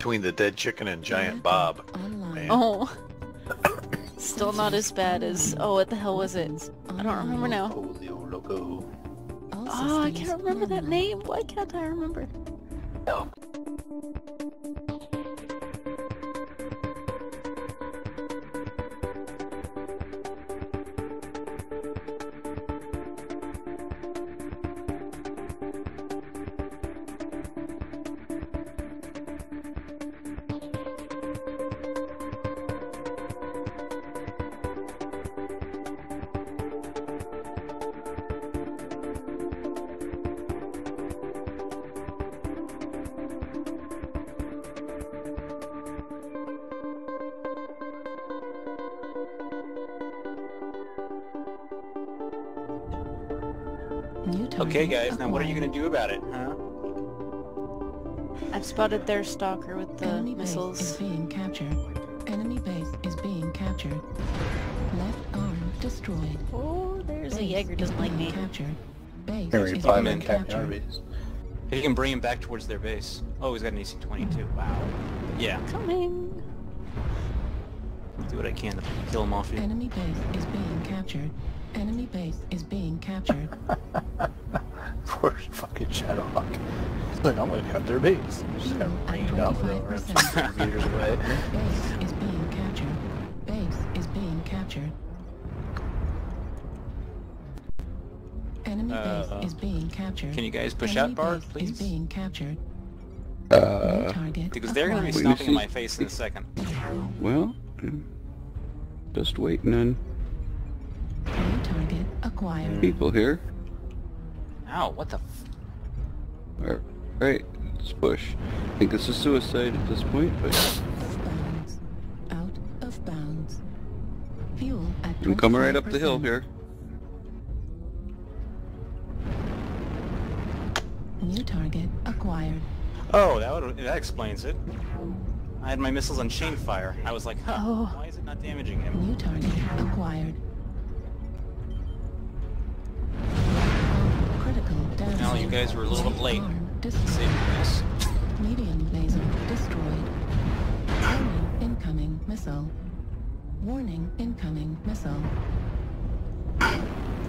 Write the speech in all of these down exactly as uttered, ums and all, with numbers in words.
between the dead chicken and giant Bob. Online. Oh. Still not as bad as... Oh, what the hell was it? I don't remember now. Oh, I can't remember that name. Why can't I remember? No. Okay, guys, now what are you going to do about it, huh? I've spotted their stalker with the Enemy missiles. Base is being captured. Enemy base is being captured. Left arm destroyed. Oh, there's base a Jaeger doesn't like me. Captured. Base Harry, is being in captured. If you can bring him back towards their base. Oh, he's got an A C twenty-two. Wow. Yeah. Coming. I'll do what I can to kill him off here. Enemy base is being captured. Enemy base is being captured. Poor fucking Shadowhawk. Like, I'm gonna cut their base. Just got rained out with over meters away. Base is being captured. Base is being captured. Enemy uh, base is being captured. Can you guys push Enemy out, Bard, please? Is being captured. Uh, because they're gonna be stomping in my face in a second. Well, just waiting on target acquired. People here. Ow, what the f... Alright, right, let's push. I think this is suicide at this point, but... Out of bounds. Fuel at I'm coming right up the hill here. New target acquired. Oh, that would, that explains it. I had my missiles on chain fire. I was like, huh, oh. Why is it not damaging him? New target acquired. No, you guys were a little bit late. Saving this. Medium laser destroyed. Warning incoming missile. Warning incoming missile.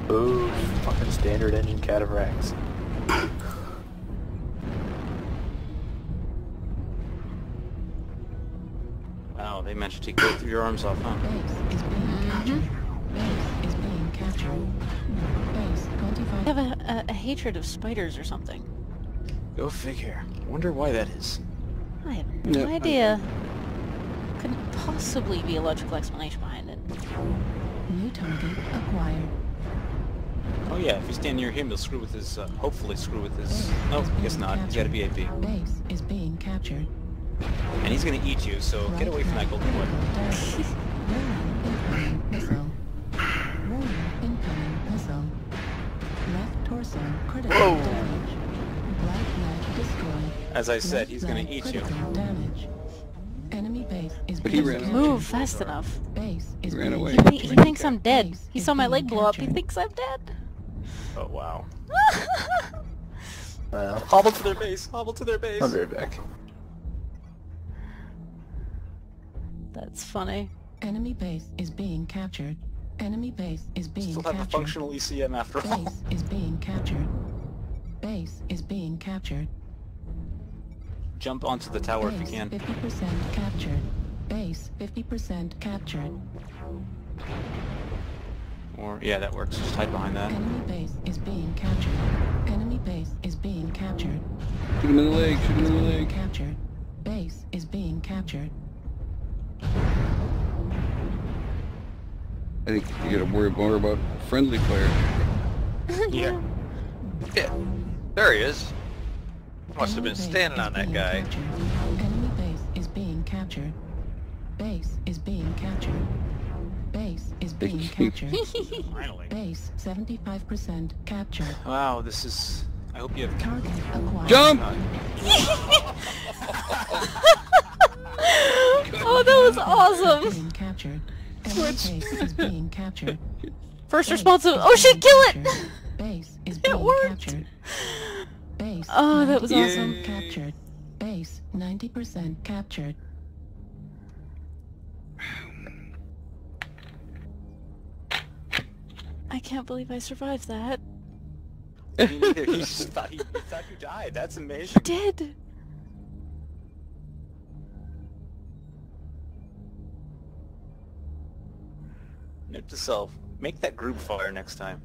Oh, fucking standard engine cataracts. Wow, they managed to go through your arms off, huh? Base is being captured. Base is being captured. I have a, a, a hatred of spiders or something. Go figure. Wonder why that is. I have no yeah, idea. Couldn't possibly be a logical explanation behind it. New target acquired. Oh yeah, if you stand near him, he'll screw with his, uh, hopefully screw with his... Nope, oh, guess not. Captured. He's got a B A P. Base is being captured. And he's gonna eat you, so right get away from that golden wood. Incoming missile. Warning, incoming missile. Left torso critical Whoa. damage. Black leg destroyed. As I said, he's gonna eat you. Damage. Enemy base is but he ran move fast enough. Base is he ran away. He, he thinks I'm dead. He saw my leg blow up. He thinks I'm dead. Oh wow. uh, hobble to their base. Hobble to their base. I'll be right back. That's funny. Enemy base is being captured. Enemy base is being captured. Still have a functional E C M after all. Base is being captured. Base is being captured. Jump onto the tower if you can. Base fifty percent captured. Base fifty percent captured. Or, yeah, that works. Just hide behind that. Enemy base is being captured. Enemy base is being captured. Shoot him in the leg. Shoot him in the leg. Captured. Base is being captured. I think you gotta worry more about friendly fire. Yeah. Yeah. There he is. Must have been standing on that guy. Enemy base is being captured. Base is being captured. Base is being captured. Finally. Base seventy-five percent captured. Wow, this is... I hope you have... Target acquired. Jump! Oh, that was awesome! Being captured. Base is being captured. First response of oh shit, kill it! Base is being captured. Base. Oh, that was awesome. Captured. Base ninety percent captured. I can't believe I survived that. Me neither. He just thought, he, he thought you died. That's amazing. I did. Note to self, make that group fire next time.